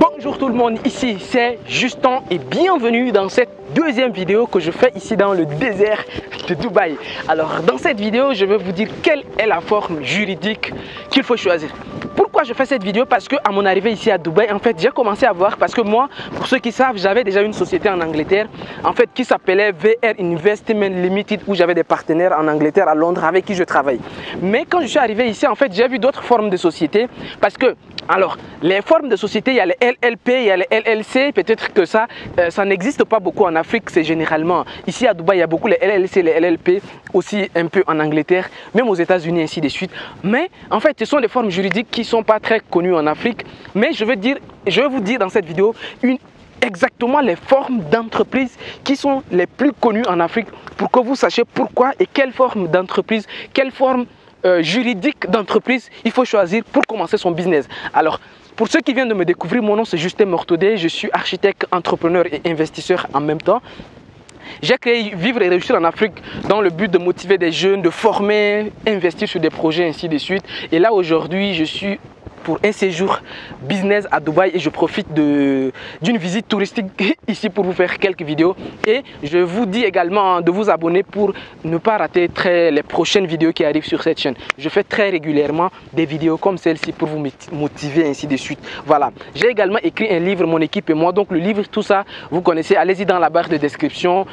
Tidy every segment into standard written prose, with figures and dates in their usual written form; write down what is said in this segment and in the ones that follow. Bonjour tout le monde, ici c'est Justin et bienvenue dans cette deuxième vidéo que je fais ici dans le désert de Dubaï. Alors dans cette vidéo, je vais vous dire quelle est la forme juridique qu'il faut choisir. Pourquoi je fais cette vidéo? Parce que à mon arrivée ici à Dubaï, en fait, j'ai commencé à voir, parce que moi, pour ceux qui savent, j'avais déjà une société en Angleterre, en fait, qui s'appelait VR Investment Limited, où j'avais des partenaires en Angleterre, à Londres, avec qui je travaille. Mais quand je suis arrivé ici, en fait, j'ai vu d'autres formes de société, parce que, alors, les formes de société, il y a les LLP, il y a les LLC, peut-être que ça n'existe pas beaucoup en Afrique, c'est généralement, ici à Dubaï, il y a beaucoup les LLC, les LLP, aussi un peu en Angleterre, même aux États-Unis, ainsi de suite. Mais, en fait, ce sont des formes juridiques qui sont pas très connus en Afrique, mais je vais vous dire dans cette vidéo exactement les formes d'entreprises qui sont les plus connues en Afrique pour que vous sachiez pourquoi et quelle forme d'entreprise, quelle forme juridique d'entreprise il faut choisir pour commencer son business. Alors, pour ceux qui viennent de me découvrir, mon nom c'est Justin Mortaudet, je suis architecte, entrepreneur et investisseur en même temps. J'ai créé Vivre et Réussir en Afrique dans le but de motiver des jeunes, de former, investir sur des projets, ainsi de suite. Et là, aujourd'hui, je suis pour un séjour business à Dubaï et je profite d'une visite touristique ici pour vous faire quelques vidéos. Et je vous dis également de vous abonner pour ne pas rater les prochaines vidéos qui arrivent sur cette chaîne. Je fais très régulièrement des vidéos comme celle-ci pour vous motiver, ainsi de suite. Voilà, j'ai également écrit un livre, mon équipe et moi. Donc le livre, tout ça, vous connaissez, allez-y dans la barre de description.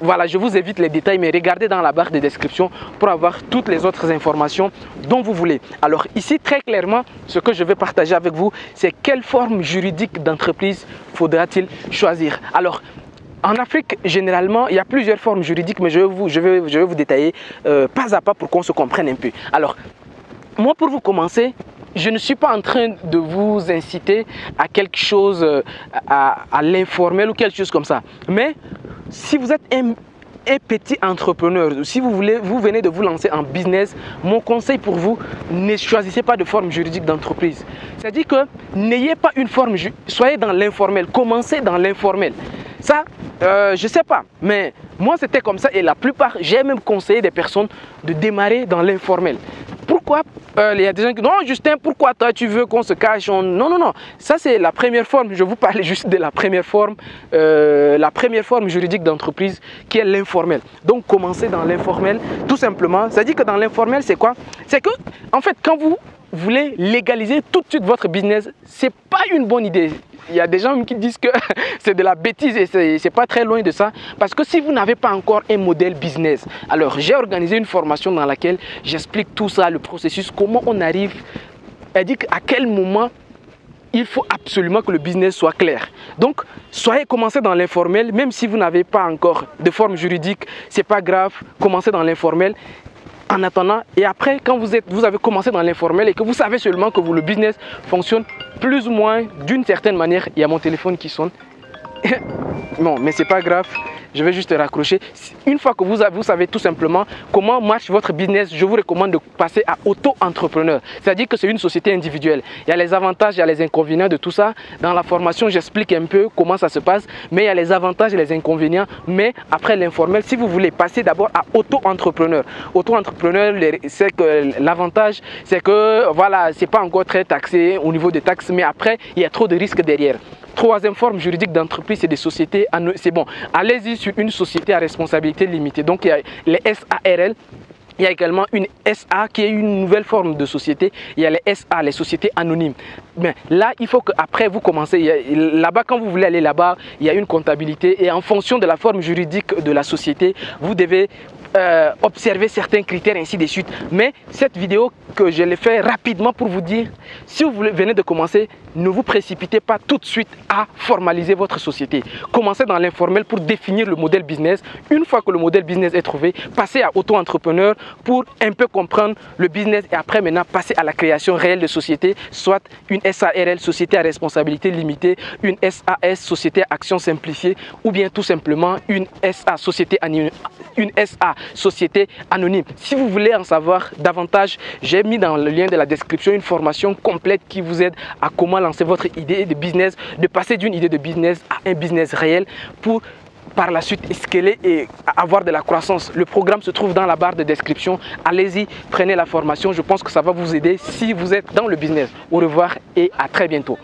Voilà, je vous évite les détails, mais regardez dans la barre de description pour avoir toutes les autres informations dont vous voulez. Alors ici, très clairement, ce que je vais partager avec vous, c'est quelle forme juridique d'entreprise faudra-t-il choisir. Alors, en Afrique, généralement, il y a plusieurs formes juridiques, mais je vais vous détailler pas à pas pour qu'on se comprenne un peu. Alors, moi, pour vous commencer, je ne suis pas en train de vous inciter à quelque chose, à l'informel ou quelque chose comme ça. Mais, si vous êtes un petit entrepreneur, si vous venez de vous lancer en business, mon conseil pour vous, ne choisissez pas de forme juridique d'entreprise. C'est-à-dire que n'ayez pas une forme, soyez dans l'informel, commencez dans l'informel. Ça, je sais pas, mais moi c'était comme ça et la plupart, j'ai même conseillé des personnes de démarrer dans l'informel. Pourquoi il y a des gens qui disent non, Justin, pourquoi toi tu veux qu'on se cache? Non, ça c'est la première forme. Je vous parlais juste de la première forme juridique d'entreprise qui est l'informel. Donc commencez dans l'informel, tout simplement. Ça dit que dans l'informel, c'est quoi? C'est que en fait, quand vous voulez légaliser tout de suite votre business, c'est pas une bonne idée. Il y a des gens qui disent que c'est de la bêtise et c'est pas très loin de ça. Parce que si vous n'avez pas encore un modèle business, alors j'ai organisé une formation dans laquelle j'explique tout ça, le processus, comment on arrive, c'est-à-dire à quel moment il faut absolument que le business soit clair. Donc, soyez commencés dans l'informel, même si vous n'avez pas encore de forme juridique, c'est pas grave, commencez dans l'informel. En attendant, et après, quand vous avez commencé dans l'informel et que vous savez seulement que le business fonctionne plus ou moins d'une certaine manière, il y a mon téléphone qui sonne. Non, mais c'est pas grave, je vais juste raccrocher. Une fois que vous savez tout simplement comment marche votre business, je vous recommande de passer à auto-entrepreneur. C'est-à-dire que c'est une société individuelle. Il y a les avantages, il y a les inconvénients de tout ça. Dans la formation, j'explique un peu comment ça se passe, mais il y a les avantages et les inconvénients. Mais après l'informel, si vous voulez passer d'abord à auto-entrepreneur. Auto-entrepreneur, c'est que l'avantage, c'est que voilà, c'est pas encore très taxé au niveau des taxes, mais après, il y a trop de risques derrière. Troisième forme juridique d'entreprise, c'est des sociétés. C'est bon, allez-y sur une société à responsabilité limitée. Donc, il y a les SARL. Il y a également une SA qui est une nouvelle forme de société. Il y a les SA, les sociétés anonymes. Mais là, il faut qu'après vous commencez. Là-bas, quand vous voulez aller là-bas, il y a une comptabilité. Et en fonction de la forme juridique de la société, vous devez observer certains critères, ainsi de suite. Mais cette vidéo que je l'ai fait rapidement pour vous dire, si vous venez de commencer, ne vous précipitez pas tout de suite à formaliser votre société. Commencez dans l'informel pour définir le modèle business. Une fois que le modèle business est trouvé, passez à auto-entrepreneur pour un peu comprendre le business et après maintenant passer à la création réelle de société, soit une SARL, société à responsabilité limitée, une SAS, société à action simplifiée, ou bien tout simplement une SA, société anonyme. Si vous voulez en savoir davantage, j'ai mis dans le lien de la description une formation complète qui vous aide à comment lancer votre idée de business, de passer d'une idée de business à un business réel pour par la suite escaler et avoir de la croissance. Le programme se trouve dans la barre de description. Allez-y, prenez la formation. Je pense que ça va vous aider si vous êtes dans le business. Au revoir et à très bientôt.